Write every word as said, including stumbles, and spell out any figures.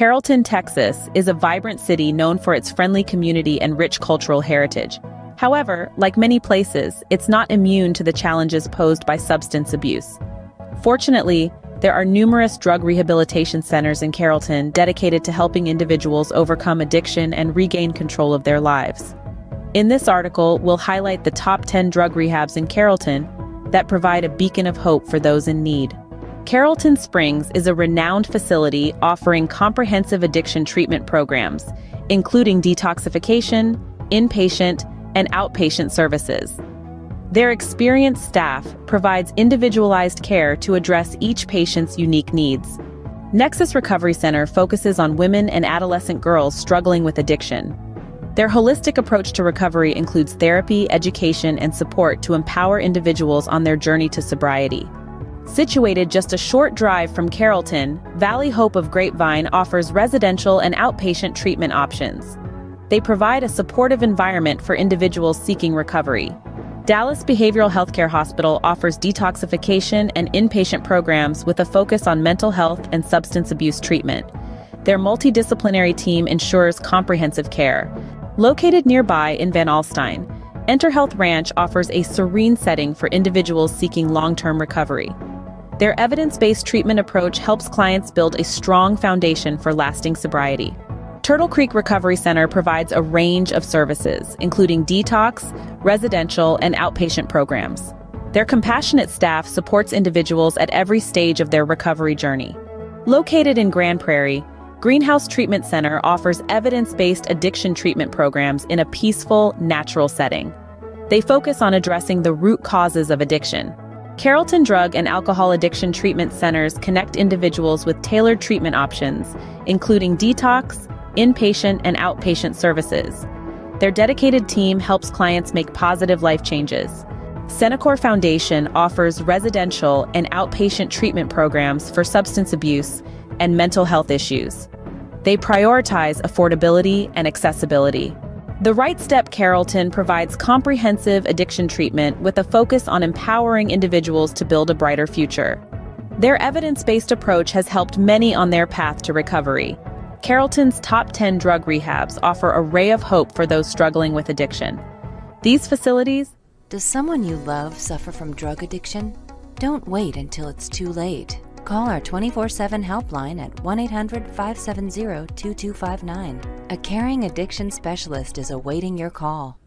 Carrollton, Texas, is a vibrant city known for its friendly community and rich cultural heritage. However, like many places, it's not immune to the challenges posed by substance abuse. Fortunately, there are numerous drug rehabilitation centers in Carrollton dedicated to helping individuals overcome addiction and regain control of their lives. In this article, we'll highlight the top ten drug rehabs in Carrollton that provide a beacon of hope for those in need. Carrollton Springs is a renowned facility offering comprehensive addiction treatment programs, including detoxification, inpatient, and outpatient services. Their experienced staff provides individualized care to address each patient's unique needs. Nexus Recovery Center focuses on women and adolescent girls struggling with addiction. Their holistic approach to recovery includes therapy, education, and support to empower individuals on their journey to sobriety. Situated just a short drive from Carrollton, Valley Hope of Grapevine offers residential and outpatient treatment options. They provide a supportive environment for individuals seeking recovery. Dallas Behavioral Healthcare Hospital offers detoxification and inpatient programs with a focus on mental health and substance abuse treatment. Their multidisciplinary team ensures comprehensive care. Located nearby in Van Alstyne, Enterhealth Ranch offers a serene setting for individuals seeking long-term recovery. Their evidence-based treatment approach helps clients build a strong foundation for lasting sobriety. Turtle Creek Recovery Center provides a range of services, including detox, residential, and outpatient programs. Their compassionate staff supports individuals at every stage of their recovery journey. Located in Grand Prairie, Greenhouse Treatment Center offers evidence-based addiction treatment programs in a peaceful, natural setting. They focus on addressing the root causes of addiction. Carrollton Drug and Alcohol Addiction Treatment Centers connect individuals with tailored treatment options, including detox, inpatient, and outpatient services. Their dedicated team helps clients make positive life changes. Senecore Foundation offers residential and outpatient treatment programs for substance abuse and mental health issues. They prioritize affordability and accessibility. The Right Step Carrollton provides comprehensive addiction treatment with a focus on empowering individuals to build a brighter future. Their evidence-based approach has helped many on their path to recovery. Carrollton's top ten drug rehabs offer a ray of hope for those struggling with addiction. These facilities... Does someone you love suffer from drug addiction? Don't wait until it's too late. Call our twenty-four seven helpline at one eight hundred, five seven zero, two two five nine. A caring addiction specialist is awaiting your call.